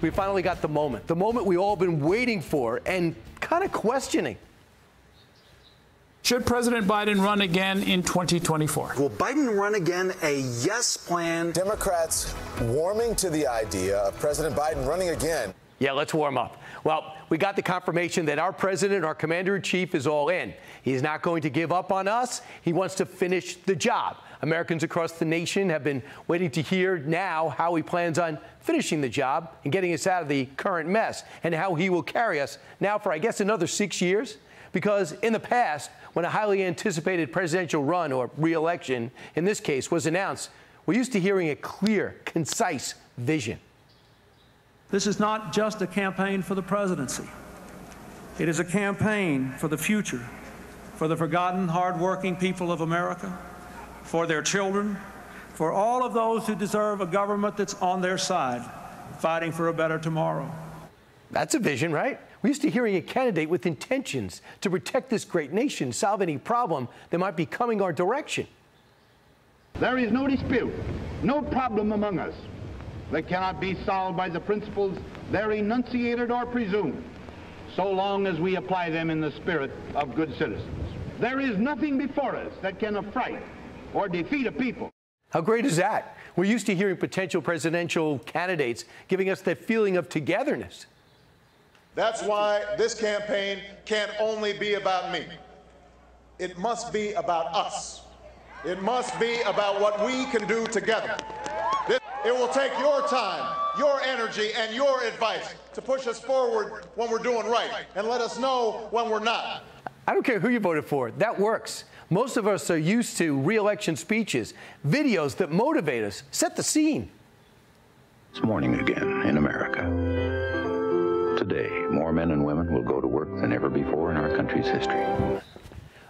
we finally got the moment we all been waiting for and kind of questioning. Should President Biden run again in 2024? Will Biden run again a yes plan? Democrats warming to the idea of President Biden running again. Yeah, let's warm up. Well, we got the confirmation that our president, our commander-in-chief, is all in. He's not going to give up on us. He wants to finish the job. Americans across the nation have been waiting to hear now how he plans on finishing the job and getting us out of the current mess and how he will carry us now for, I guess, another 6 years. Because in the past, when a highly anticipated presidential run or re-election, in this case, was announced, we're used to hearing a clear, concise vision. This is not just a campaign for the presidency. It is a campaign for the future, for the forgotten, hard-working people of America, for their children, for all of those who deserve a government that's on their side, fighting for a better tomorrow. That's a vision, right? We're used to hearing a candidate with intentions to protect this great nation, solve any problem that might be coming our direction. There is no dispute, no problem among us that cannot be solved by the principles there enunciated or presumed, so long as we apply them in the spirit of good citizens. There is nothing before us that can affright or defeat a people. How great is that? We're used to hearing potential presidential candidates giving us that feeling of togetherness. That's why this campaign can only be about me. It must be about us. It must be about what we can do together. It will take your time, your energy, and your advice to push us forward when we're doing right, and let us know when we're not. I don't care who you voted for. That works. Most of us are used to re-election speeches, videos that motivate us, set the scene. It's morning again in America. Today, more men and women will go to work than ever before in our country's history.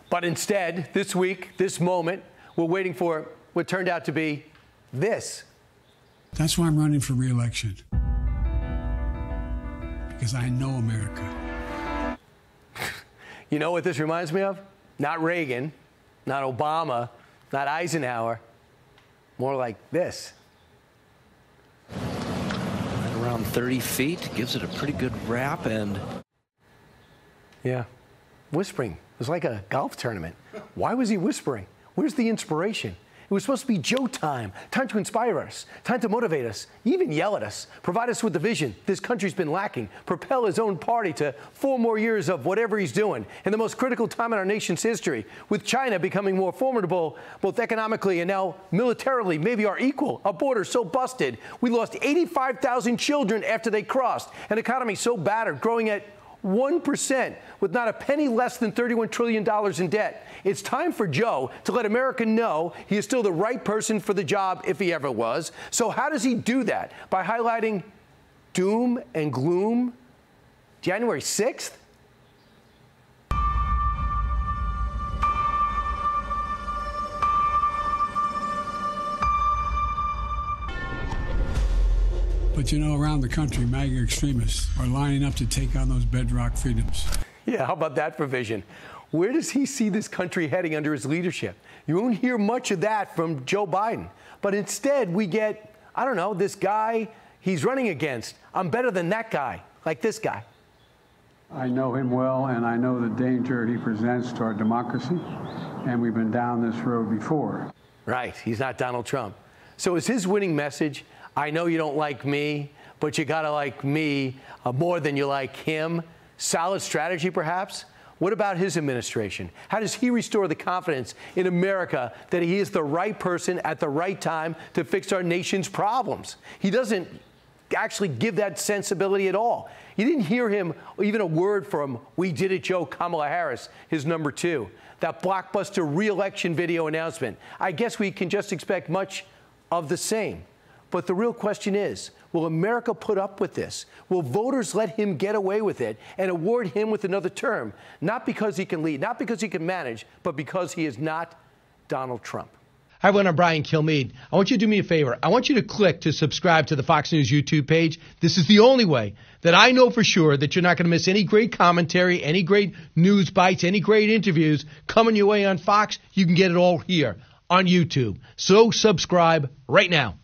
But instead, this week, this moment, we're waiting for what turned out to be this. That's why I'm running for re-election. Because I know America. You know what this reminds me of? Not Reagan, not Obama, not Eisenhower. More like this. Around 30 feet, gives it a pretty good wrap, and yeah, whispering. It was like a golf tournament. Why was he whispering? Where's the inspiration? It was supposed to be Joe time, time to inspire us, time to motivate us, even yell at us, provide us with the vision this country's been lacking, propel his own party to 4 more years of whatever he's doing in the most critical time in our nation's history, with China becoming more formidable, both economically and now militarily, maybe our equal, a border so busted, we lost 85,000 children after they crossed, an economy so battered, growing at 1% with not a penny less than $31 trillion in debt. It's time for Joe to let America know he is still the right person for the job if he ever was. So how does he do that? By highlighting doom and gloom? January 6th? But, you know, around the country, MAGA extremists are lining up to take on those bedrock freedoms. Yeah, how about that provision? Where does he see this country heading under his leadership? You won't hear much of that from Joe Biden. But instead, we get, I don't know, this guy he's running against. I'm better than that guy, like this guy. I know him well, and I know the danger he presents to our democracy. And we've been down this road before. Right. He's not Donald Trump. So is his winning message, I know you don't like me, but you gotta like me more than you like him? Solid strategy, perhaps? What about his administration? How does he restore the confidence in America that he is the right person at the right time to fix our nation's problems? He doesn't actually give that sensibility at all. You didn't hear him, even a word from "We Did It, Joe," Kamala Harris, his #2. That blockbuster re-election video announcement. I guess we can just expect much of the same. But the real question is, will America put up with this? Will voters let him get away with it and award him with another term? Not because he can lead, not because he can manage, but because he is not Donald Trump. Hi, everyone. I'm Brian Kilmeade. I want you to do me a favor. I want you to click to subscribe to the Fox News YouTube page. This is the only way that I know for sure that you're not going to miss any great commentary, any great news bites, any great interviews coming your way on Fox. You can get it all here on YouTube. So subscribe right now.